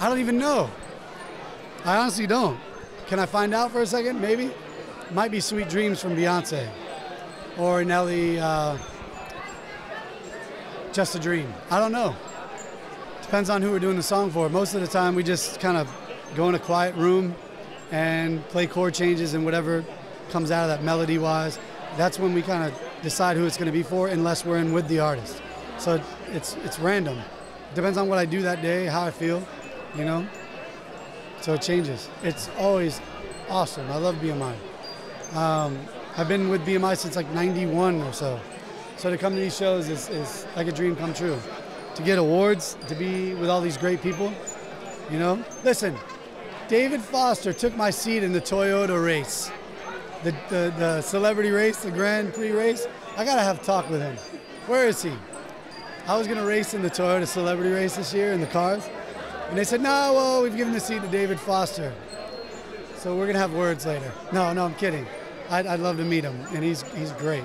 I don't even know. I honestly don't. Can I find out for a second? Maybe. Might be Sweet Dreams from Beyoncé or Nelly, Just a Dream. I don't know. Depends on who we're doing the song for. Most of the time we just kind of go in a quiet room and play chord changes and whatever comes out of that melody-wise. That's when we kind of decide who it's going to be for, unless we're in with the artist. So it's random. Depends on what I do that day, how I feel, you know? So it changes. It's always awesome. I love BMI. I've been with BMI since like 91 or so. So to come to these shows is like a dream come true. To get awards, to be with all these great people, you know? Listen, David Foster took my seat in the Toyota race. The celebrity race, the Grand Prix race. I gotta have a talk with him. Where is he? I was gonna race in the Toyota celebrity race this year in the cars. And they said, no, well, we've given the seat to David Foster. So we're gonna have words later. No, I'm kidding. I'd love to meet him, and he's great.